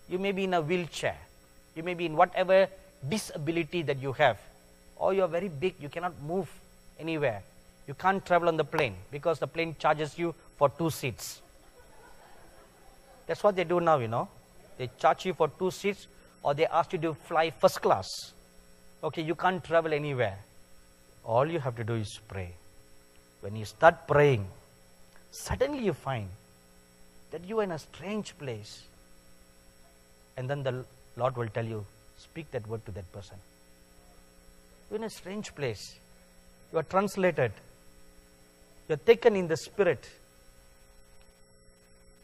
You may be in a wheelchair. You may be in whatever disability that you have. Or you're very big, you cannot move anywhere. You can't travel on the plane because the plane charges you for two seats. That's what they do now, you know. They charge you for two seats or they ask you to fly first class. Okay, you can't travel anywhere. All you have to do is pray. When you start praying, suddenly you find that you are in a strange place. And then the Lord will tell you, speak that word to that person. You're in a strange place. You are translated. You are taken in the Spirit.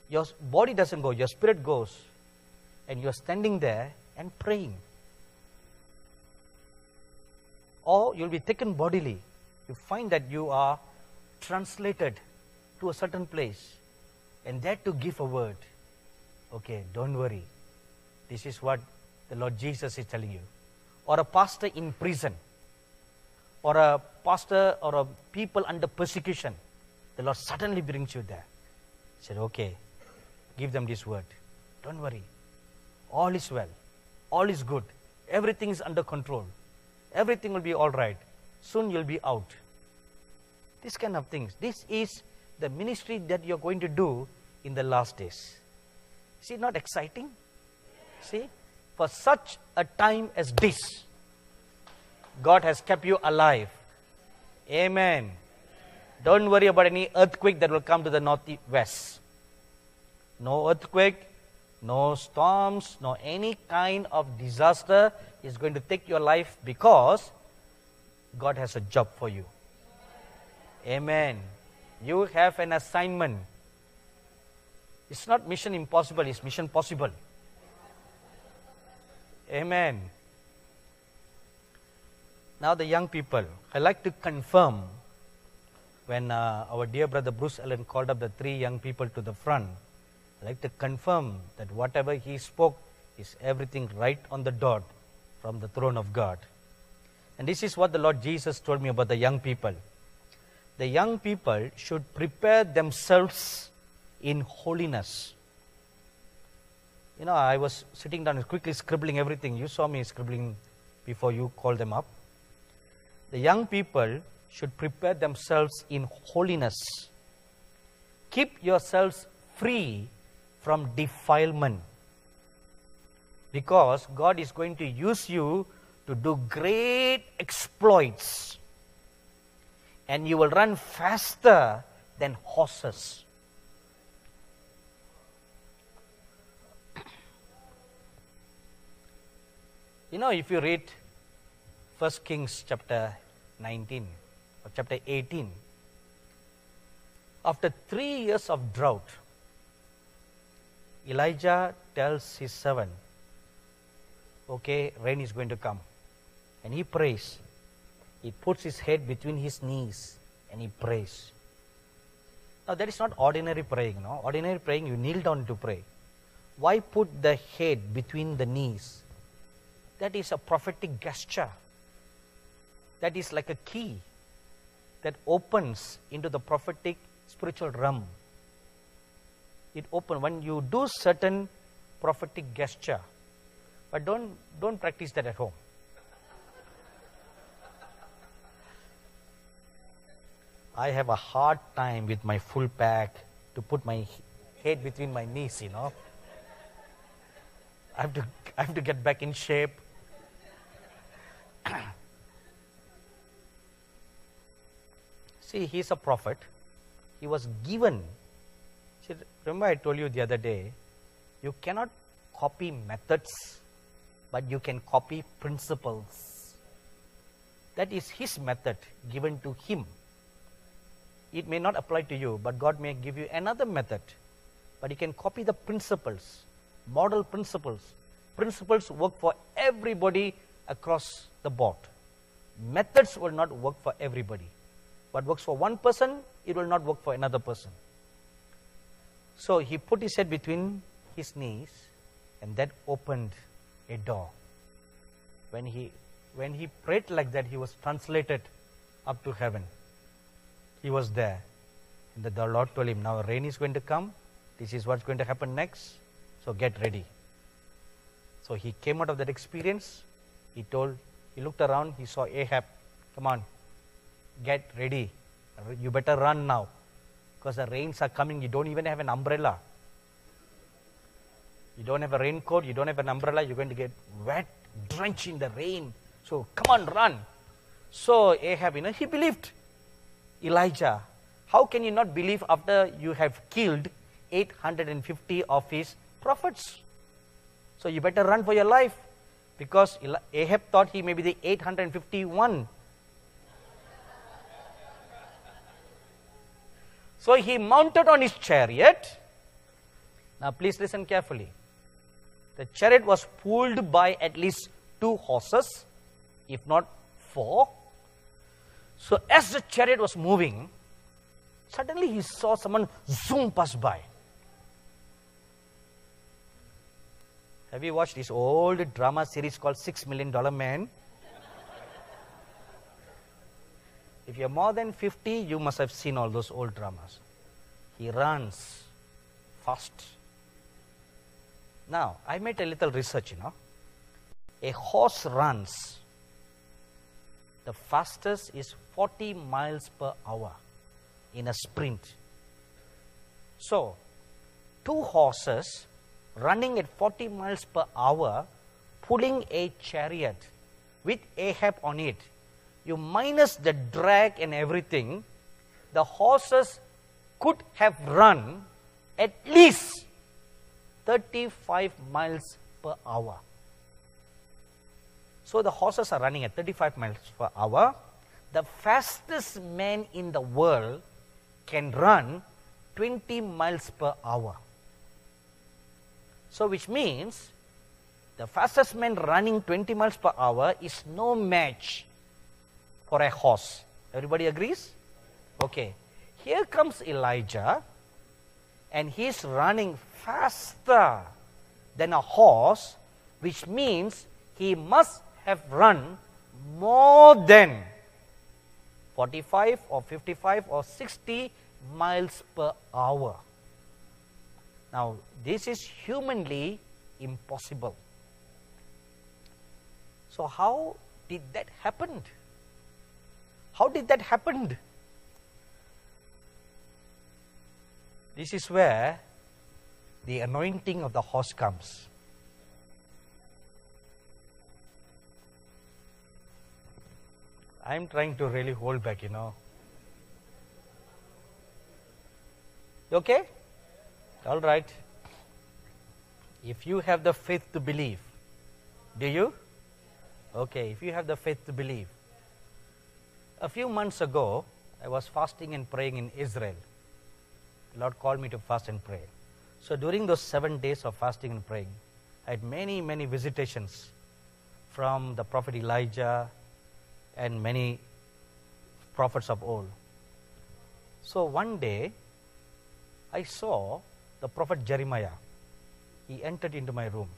Your body doesn't go, your spirit goes. And you are standing there and praying. Or you'll be taken bodily. You find that you are translated to a certain place. And there to give a word. Okay, don't worry. This is what the Lord Jesus is telling you. Or a pastor in prison. Or a pastor or a people under persecution. The Lord suddenly brings you there. He said, okay, give them this word. Don't worry. All is well. All is good. Everything is under control. Everything will be all right. Soon you'll be out. This kind of things. This is the ministry that you're going to do in the last days. Is it not exciting? See, for such a time as this, God has kept you alive. Amen. Don't worry about any earthquake that will come to the northwest. No earthquake, no storms, no any kind of disaster is going to take your life because God has a job for you. Amen. You have an assignment. It's not mission impossible, it's mission possible. Amen. Now the young people, I like to confirm when uh, our dear brother Bruce Allen called up the three young people to the front, I like to confirm that whatever he spoke is everything right on the dot from the throne of God. And this is what the Lord Jesus told me about the young people. The young people should prepare themselves in holiness. You know, I was sitting down and quickly scribbling everything. You saw me scribbling before you called them up. The young people should prepare themselves in holiness. Keep yourselves free from defilement. Because God is going to use you to do great exploits. And you will run faster than horses. You know, if you read First Kings chapter nineteen or chapter eighteen, after three years of drought, Elijah tells his servant, okay, rain is going to come. And he prays. He puts his head between his knees and he prays. Now that is not ordinary praying, no? Ordinary praying, you kneel down to pray. Why put the head between the knees? That is a prophetic gesture. That is like a key that opens into the prophetic spiritual realm. It opens when you do certain prophetic gesture. But don't, don't practice that at home. I have a hard time with my full pack to put my head between my knees, you know. I have to, I have to get back in shape. See, he's a prophet. He was given. See, remember I told you the other day, you cannot copy methods, but you can copy principles. That is his method given to him. It may not apply to you, but God may give you another method. But you can copy the principles, model principles. Principles work for everybody across the board. Methods will not work for everybody. What works for one person, it will not work for another person. So he put his head between his knees, and that opened a door. When he, when he prayed like that, he was translated up to heaven. He was there. And the Lord told him, now rain is going to come. This is what's going to happen next. So get ready. So he came out of that experience. He told, he looked around, he saw Ahab. Come on, get ready. You better run now. Because the rains are coming. You don't even have an umbrella. You don't have a raincoat. You don't have an umbrella. You're going to get wet, drenched in the rain. So come on, run. So Ahab, you know, he believed. Elijah, how can you not believe after you have killed eight hundred fifty of his prophets? So you better run for your life, because Ahab thought he may be the eight hundred fifty-one. So he mounted on his chariot. Now please listen carefully. The chariot was pulled by at least two horses, if not four. So as the chariot was moving, suddenly he saw someone zoom past by. Have you watched this old drama series called Six Million Dollar Man? If you're more than fifty, you must have seen all those old dramas. He runs fast. Now, I made a little research, you know. A horse runs. The fastest is forty miles per hour in a sprint. So, two horses running at forty miles per hour, pulling a chariot with Ahab on it. You minus the drag and everything, the horses could have run at least thirty-five miles per hour. So the horses are running at thirty-five miles per hour. The fastest man in the world can run twenty miles per hour. So which means the fastest man running twenty miles per hour is no match for a horse. Everybody agrees? Okay. Here comes Elijah, and he's running faster than a horse, which means he must have run more than forty-five or fifty-five or sixty miles per hour. Now, this is humanly impossible. So how did that happen? How did that happen? This is where the anointing of the horse comes. I'm trying to really hold back, you know. You okay? All right. If you have the faith to believe, do you? Okay, if you have the faith to believe. A few months ago, I was fasting and praying in Israel. The Lord called me to fast and pray. So during those seven days of fasting and praying, I had many, many visitations from the prophet Elijah, and many prophets of old. So one day, I saw the prophet Jeremiah. He entered into my room,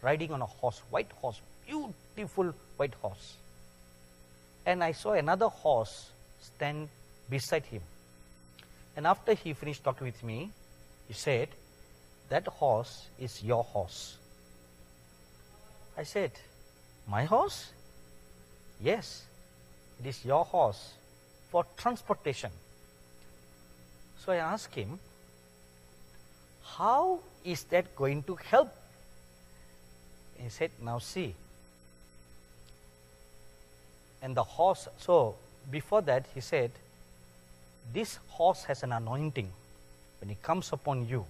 riding on a horse, white horse, beautiful white horse. And I saw another horse stand beside him. And after he finished talking with me, he said, "That horse is your horse." I said, "My horse?" "Yes, it is your horse for transportation." So I asked him, how is that going to help? He said, now see. And the horse, so before that he said, this horse has an anointing. When he comes upon you,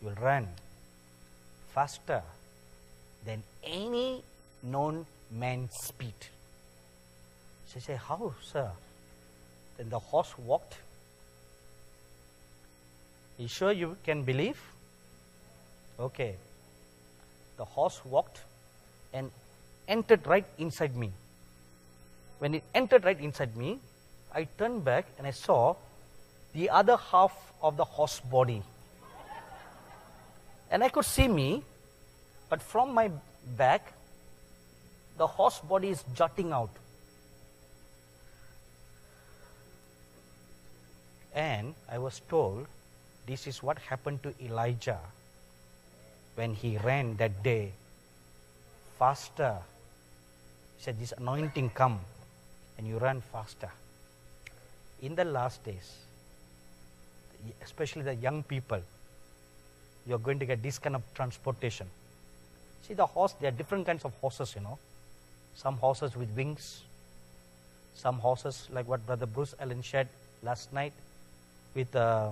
you will run faster than any known man's speed. She said, how, sir? Then the horse walked. You sure you can believe? Okay. The horse walked and entered right inside me. When it entered right inside me, I turned back and I saw the other half of the horse body. And I could see me, but from my back, the horse body is jutting out. And I was told, this is what happened to Elijah when he ran that day faster. He said, this anointing come and you run faster. In the last days, especially the young people, you're going to get this kind of transportation. See the horse, there are different kinds of horses, you know. Some horses with wings, some horses like what Brother Bruce Allen shared last night with uh,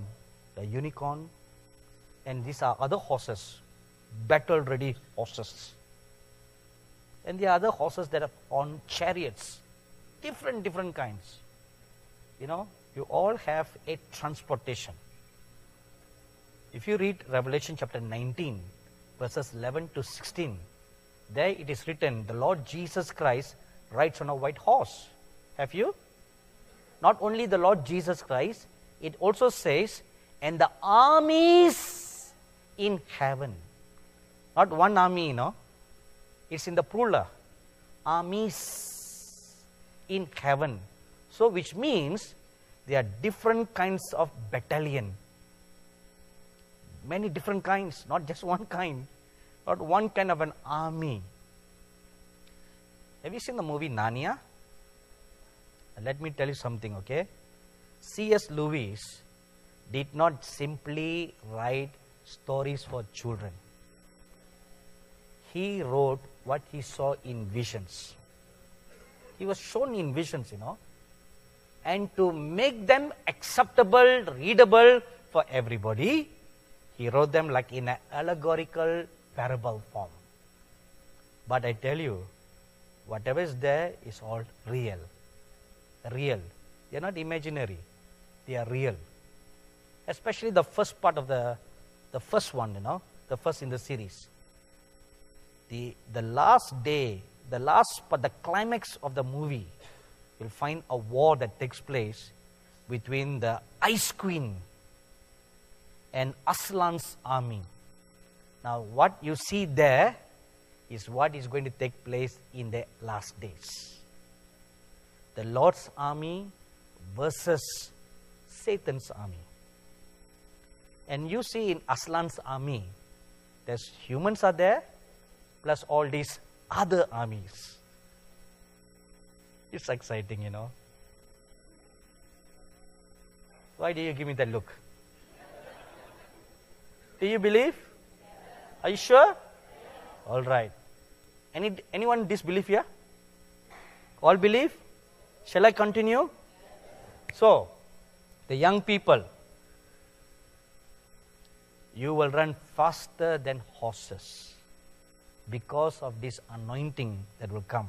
the unicorn. And these are other horses, battle-ready horses. And there are other horses that are on chariots, different, different kinds. You know, you all have a transportation. If you read Revelation chapter nineteen, verses eleven to sixteen, there it is written, the Lord Jesus Christ rides on a white horse. Have you? Not only the Lord Jesus Christ, it also says, and the armies in heaven. Not one army, you know. It's in the plural. Armies in heaven. So which means there are different kinds of battalion. Many different kinds, not just one kind. Not one kind of an army. Have you seen the movie Narnia? Let me tell you something, okay? C S Lewis did not simply write stories for children. He wrote what he saw in visions. He was shown in visions, you know. And to make them acceptable, readable for everybody, he wrote them like in an allegorical parable form. But I tell you, whatever is there is all real. Real. They are not imaginary. They are real. Especially the first part of the, the first one, you know, the first in the series. The, the last day, the last part, the climax of the movie, you'll find a war that takes place between the Ice Queen and Aslan's army. Now, what you see there is what is going to take place in the last days. The Lord's army versus Satan's army. And you see in Aslan's army, there's humans are there, plus all these other armies. It's exciting, you know. Why do you give me that look? Do you believe? Yes. Are you sure? Yes. All right. Any anyone disbelieve here? All believe? Shall I continue? Yes. So, the young people, you will run faster than horses because of this anointing that will come.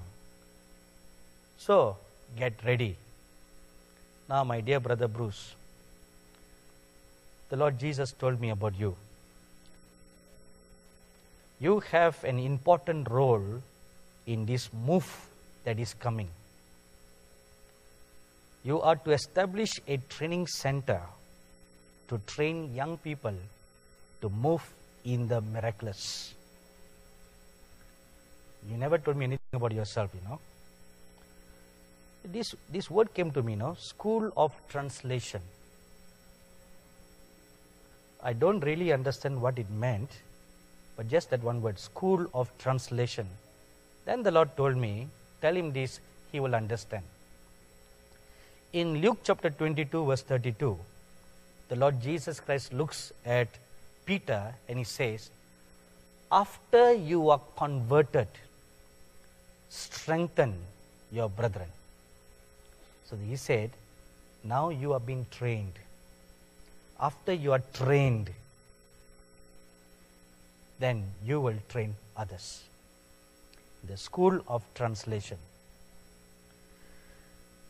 So, get ready. Now, my dear Brother Bruce, the Lord Jesus told me about you. You have an important role in this move that is coming. You are to establish a training center to train young people to move in the miraculous. You never told me anything about yourself, you know. This, this word came to me, you know, School of Translation. I don't really understand what it meant, but just that one word, School of Translation. Then the Lord told me, tell him this, he will understand. In Luke chapter twenty-two, verse thirty-two, the Lord Jesus Christ looks at Peter and he says, after you are converted, strengthen your brethren. So he said, now you are being trained. After you are trained, then you will train others. The school of translation.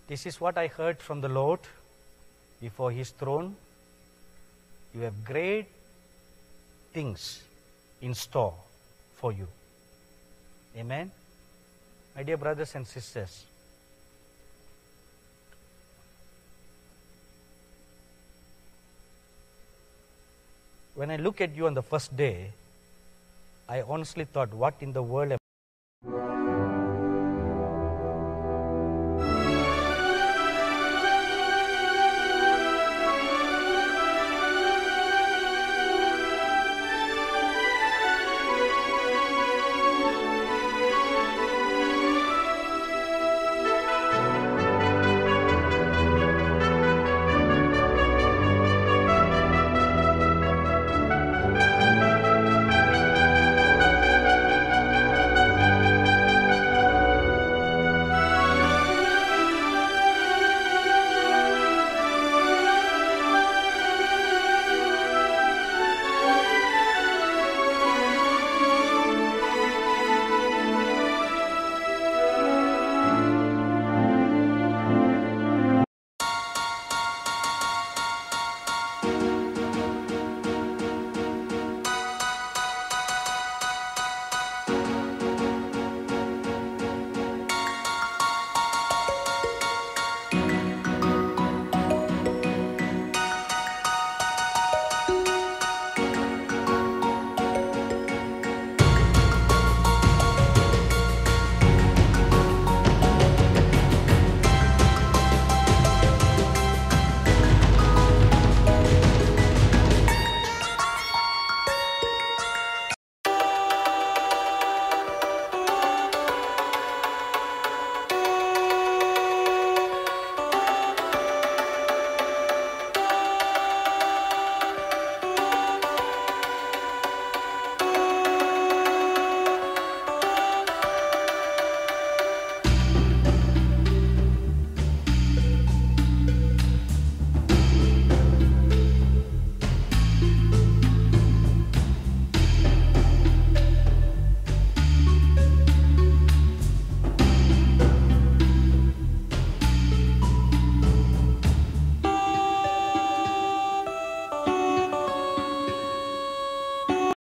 This is what I heard from the Lord before his throne. You have great things in store for you. Amen? My dear brothers and sisters, when I look at you on the first day, I honestly thought, what in the world am